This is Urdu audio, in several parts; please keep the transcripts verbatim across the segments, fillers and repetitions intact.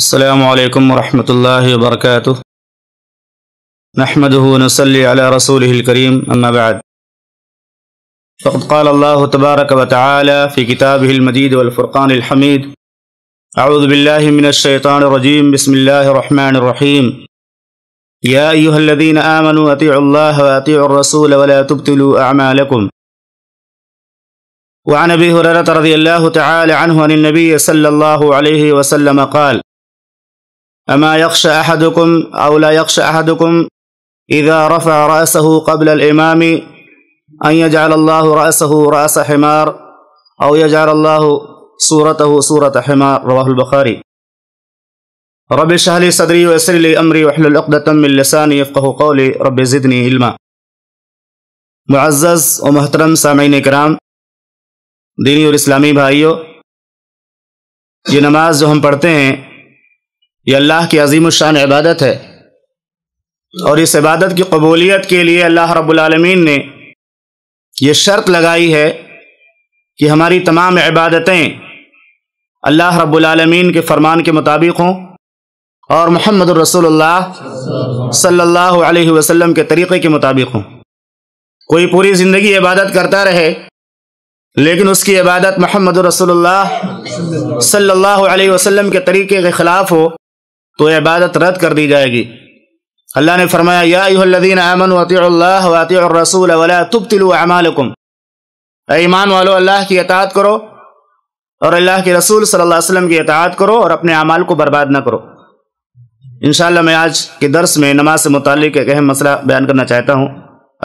السلام علیکم ورحمۃ اللہ وبرکاتہ نحمدہ ونصلی علی رسولہ الکریم اما بعد فقد قال اللہ تبارک وتعالی فی کتابہ المجید والفرقان الحمید اعوذ باللہ من الشیطان الرجیم بسم اللہ الرحمن الرحیم یا ایہا الذین آمنوا اطیعوا اللہ واطیعوا الرسول ولا تبطلوا اعمالکم وعن ابی ہریرہ رضی اللہ تعالی عنہ عن النبی صلی اللہ علیہ وسلم قال أما يخشى أحدكم أو لا يخشى أحدكم إذا رفع رأسه قبل الإمام أن يجعل الله رأسه رأس حمار أو يجعل الله صورته صورة حمار رواه البخاري رب اشرح لي صدري ويسر لي أمري واحلل عقدة من لساني يفقه قولي رب زدني علما معزز و محترم سامعین کرام، دینی اور اسلامی بھائیو، یہ نماز جو ہم پڑھتے ہیں یہ اللہ کی عظیم الشان عبادت ہے، اور اس عبادت کی قبولیت کے لیے اللہ رب العالمین نے یہ شرط لگائی ہے کہ ہماری تمام عبادتیں اللہ رب العالمین کے فرمان کے مطابق ہوں اور محمد الرسول اللہ صلی اللہ علیہ وسلم کے طریقے کے مطابق ہوں۔ کوئی پوری زندگی عبادت کرتا رہے لیکن اس کی عبادت محمد الرسول اللہ صلی اللہ علیہ وسلم کے طریقے کے خلاف ہو تو عبادت رد کر دی جائے گی۔ اللہ نے فرمایا یا ایھا الذین آمنوا اطیعوا اللہ واطیعوا الرسول ولا تبطلوا اعمالکم، اے ایمان والو اللہ کی اطاعت کرو اور اللہ کے رسول صلی اللہ علیہ وسلم کی اطاعت کرو اور اپنے اعمال کو برباد نہ کرو۔ انشاءاللہ میں آج کے درس میں نماز سے متعلق ایک اہم مسئلہ بیان کرنا چاہتا ہوں۔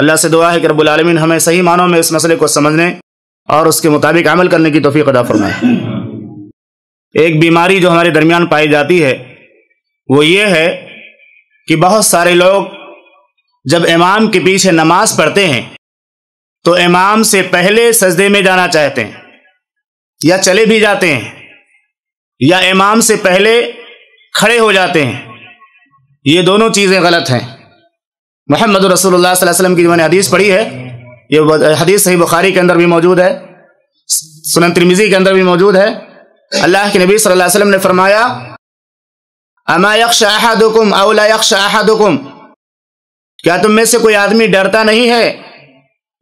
اللہ سے دعا ہے کہ رب العالمین ہمیں صحیح معنوں میں اس مسئلے کو سمجھنے اور اس کے مطابق عمل کرنے کی توفیق عطا فرمائے۔ ایک بیماری جو ہمارے درمیان پائی جاتی ہے وہ یہ ہے کہ بہت سارے لوگ جب امام کے پیچھے نماز پڑھتے ہیں تو امام سے پہلے سجدے میں جانا چاہتے ہیں یا چلے بھی جاتے ہیں یا امام سے پہلے کھڑے ہو جاتے ہیں۔ یہ دونوں چیزیں غلط ہیں۔ محمد رسول اللہ صلی اللہ علیہ وسلم کی جو میں نے حدیث پڑھی ہے، یہ حدیث صحیح بخاری کے اندر بھی موجود ہے، سنن ترمذی کے اندر بھی موجود ہے، اللہ کے نبی صلی اللہ علیہ وسلم نے فرمایا اما یخشی احدکم او لا یخشی احدکم، کیا تم میں سے کوئی آدمی ڈرتا نہیں ہے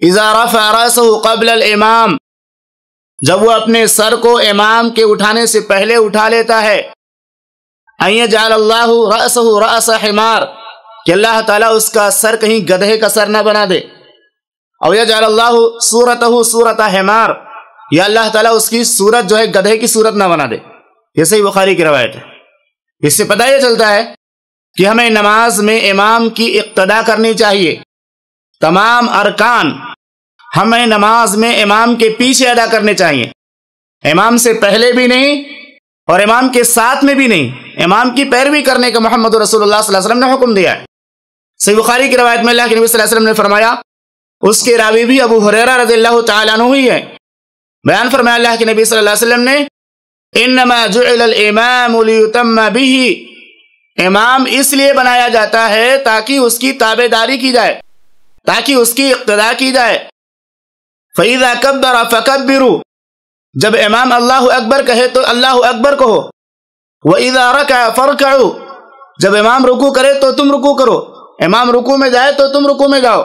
اذا رفع راسہ قبل الامام، جب وہ اپنے سر کو امام کے اٹھانے سے پہلے اٹھا لیتا ہے ان یجعل اللہ راسہ راس حمار، کہ اللہ تعالیٰ اس کا سر کہیں گدھے کا سر نہ بنا دے، او یجعل اللہ صورتہ صورت حمار، یا اللہ تعالیٰ اس کی صورت جو ہے گدھے کی صورت نہ بنا دے۔ یہ صحیح بخاری کی روایت ہے۔ اس سے پتہ یہ چلتا ہے کہ ہمیں نماز میں امام کی اقتدا کرنی چاہیے، تمام ارکان ہمیں نماز میں امام کے پیچھے ادا کرنے چاہیے، امام سے پہلے بھی نہیں اور امام کے ساتھ میں بھی نہیں، امام کی پیروی کرنے کا محمد رسول اللہ صلی اللہ علیہ وسلم نے حکم دیا ہے۔ صحیح بخاری کی روایت میں اللہ کے نبی صلی اللہ علیہ وسلم نے فرمایا، اس کے راوی بھی ابو ہریرہ رضی اللہ تعالیٰ عنہ ہی ہے، بیان فرمایا اللہ کے نبی صلی اللہ علیہ وسلم نے انما جعل الامام لیتم به، امام اس لیے بنایا جاتا ہے تاکہ اس کی تابع داری کی جائے، تاکہ اس کی اقتدا کی جائے۔ فاذا کبر فکبروا، جب امام اللہ اکبر کہے تو اللہ اکبر کہو، واذا رکع فرکعوا، جب امام رکوع کرے تو تم رکوع کرو، امام رکوع میں جائے تو تم رکوع میں جاؤ،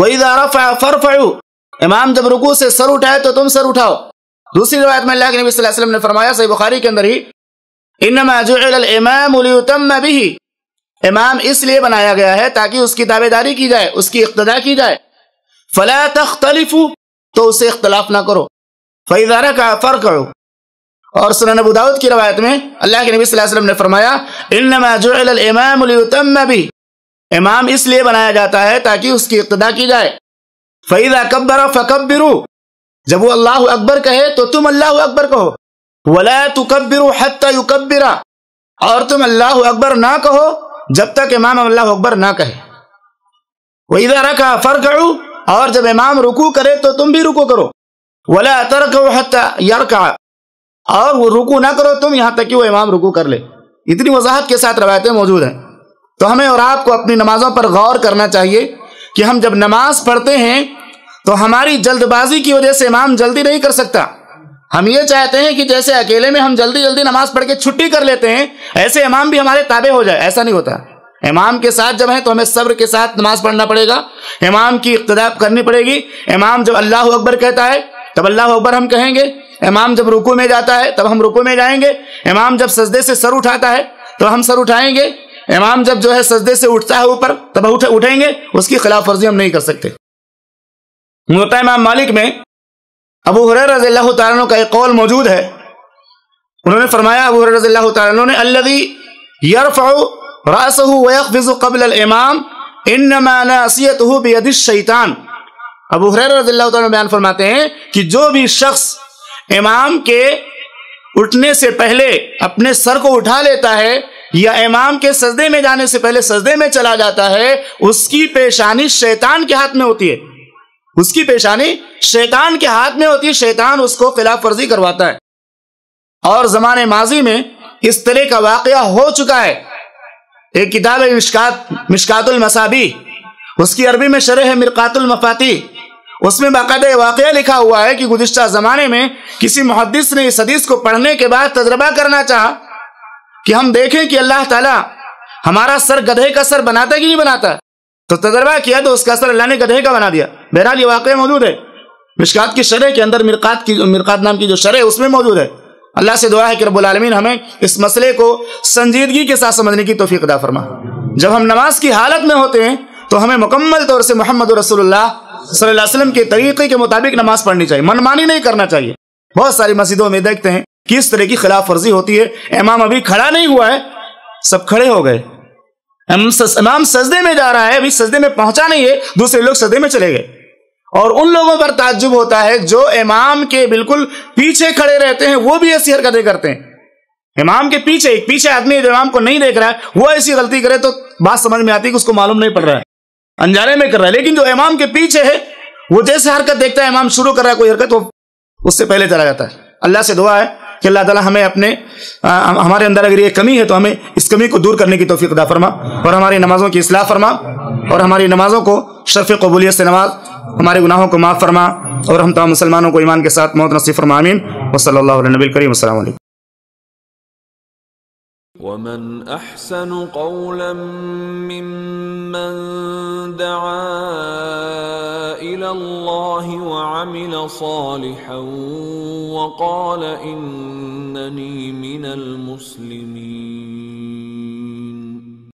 واذا رفع فرفعوا، امام جب رکوع سے سر اٹھائے تو تم سر اٹھاؤ۔ دوسری روایت میں اللہ کے نبی صلی اللہ علیہ وسلم نے فرمایا صحیح بخاری کے اندر ہی انما جعل الامام لیتم به، امام اس لیے بنایا گیا ہے تاکہ اس کی تابع داری کی جائے، اس کی اقتدا کی جائے۔ فلا تختلفوا، تو اسے اختلاف نہ کرو، فاذا رکع فرکعوا۔ اور سنن ابو داؤد کی روایت میں اللہ کے نبی صلی اللہ علیہ وسلم نے فرمایا انما جعل الامام لیتم به، امام اس لیے بنایا جاتا ہے تاکہ اس کی اقتدا کی جائے۔ فاذا کبر فکبروا، جب وہ اللہ اکبر کہے تو تم اللہ اکبر کہو، ولا تکبروا حتى يكبر، اور تم اللہ اکبر نہ کہو جب تک امام اللہ اکبر نہ کہے۔ واذا رکع فرکعوا، اور جب امام رکوع کرے تو تم بھی رکوع کرو، ولا ترکعوا حتى يركع، اور وہ رکوع نہ کرو تم یہاں تک کہ وہ امام رکوع کر لے۔ اتنی وضاحت کے ساتھ روایتیں موجود ہیں۔ تو ہمیں اور آپ کو اپنی نمازوں پر غور کرنا چاہیے کہ ہم جب نماز پڑھتے ہیں تو ہماری جلد بازی کی وجہ سے امام جلدی نہیں کر سکتا، ہم یہ چاہتے ہیں کہ جیسے اکیلے میں ہم جلدی جلدی نماز پڑھ کے چھٹی کر لیتے ہیں ایسے امام بھی ہمارے تابع ہو جائے، ایسا نہیں ہوتا۔ امام کے ساتھ جب ہیں تو ہمیں صبر کے ساتھ نماز پڑھنا پڑے گا، امام کی اقتداء کرنی پڑے گی۔ امام جب اللہ اکبر کہتا ہے تب اللہ اکبر ہم کہیں گے، امام جب رکوع میں جاتا ہے تب ہم رکوع میں جائیں گے، امام جب سجدے سے سر اٹھاتا ہے تو ہم سر اٹھائیں گے، امام جب جو ہے سجدے سے اٹھتا ہے اوپر تب اٹھیں گے، اس کی خلاف ورزی ہم نہیں کر سکتے۔ موطا امام مالک میں ابو ہریرہ رضی اللہ تعالیٰ عنہ کا ایک قول موجود ہے، انہوں نے فرمایا، ابو ہریرہ رضی اللہ تعالیٰ عنہ نے، الذی یرفع رأسه ويخفض قبل الامام انما ناصیته بید الشیطان۔ ابو ہریرہ رضی اللہ تعالیٰ عنہ بیان فرماتے ہیں کہ جو بھی شخص امام کے اٹھنے سے پہلے اپنے سر کو اٹھا لیتا ہے یا امام کے سجدے میں جانے سے پہلے سجدے میں چلا جاتا ہے، اس کی پیشانی شیطان کے ہاتھ میں ہوتی ہے، اس کی پیشانی شیطان کے ہاتھ میں ہوتی ہے، شیطان اس کو خلاف ورزی کرواتا ہے۔ اور زمانے ماضی میں اس طرح کا واقعہ ہو چکا ہے۔ ایک کتاب ہے مشکات مشکات المصابیح، اس کی عربی میں شرح ہے مرقات المفاتیح، اس میں باقاعدہ واقعہ لکھا ہوا ہے کہ گزشتہ زمانے میں کسی محدث نے اس حدیث کو پڑھنے کے بعد تجربہ کرنا چاہا کہ ہم دیکھیں کہ اللہ تعالیٰ ہمارا سر گدھے کا سر بناتا ہے کہ نہیں بناتا، تو تجربہ کیا تو اس کا سر اللہ نے گدھے کا بنا دیا۔ بہرحال یہ واقعہ موجود ہے مشکات کی شرح کے اندر، مرقات کی مرقات نام کی جو شرح ہے اس میں موجود ہے۔ اللہ سے دعا ہے کہ رب العالمین ہمیں اس مسئلے کو سنجیدگی کے ساتھ سمجھنے کی توفیق عطا فرما۔ جب ہم نماز کی حالت میں ہوتے ہیں تو ہمیں مکمل طور سے محمد رسول اللہ صلی اللہ علیہ وسلم کے طریقے کے مطابق نماز پڑھنی چاہیے، منمانی نہیں کرنا چاہیے۔ بہت ساری مسجدوں میں دیکھتے ہیں کہ اس طرح کی خلاف ورزی ہوتی ہے، امام ابھی کھڑا نہیں ہوا ہے سب کھڑے ہو گئے، امام سجدے میں جا رہا ہے ابھی سجدے میں پہنچا نہیں ہے دوسرے لوگ سجدے میں چلے گئے۔ اور ان لوگوں پر تعجب ہوتا ہے جو امام کے بالکل پیچھے کھڑے رہتے ہیں، وہ بھی ایسی حرکتیں کرتے ہیں امام کے پیچھے۔ ایک پیچھے آدمی جو امام کو نہیں دیکھ رہا ہے وہ ایسی غلطی کرے تو بات سمجھ میں آتی ہے کہ اس کو معلوم نہیں پڑ رہا ہے، انجارے میں کر رہا ہے، لیکن جو امام کے پیچھے ہے وہ جیسے حرکت دیکھتا ہے امام شروع کر رہا ہے کوئی حرکت وہ اس سے پہلے چلا جاتا ہے۔ اللہ سے دعا ہے کہ اللہ تعالی ہمیں اپنے ہمارے اندر اگر یہ کمی ہے تو ہمیں اس کمی کو دور کرنے کی توفیق عطا فرما، اور ہماری نمازوں کی اصلاح فرما، اور ہماری نمازوں کو شرف قبولیت سے نواز، ہمارے گناہوں کو معاف فرما، اور ہم تمام مسلمانوں کو ایمان کے ساتھ موت نصیب فرما، آمین۔ وصلی اللہ علیہ نبی کریم، السلام علیکم۔ وَمَنْ أَحْسَنُ قَوْلًا مِّمَّنْ دَعَا إِلَى اللَّهِ وَعَمِلَ صَالِحًا وَقَالَ إِنَّنِي مِنَ الْمُسْلِمِينَ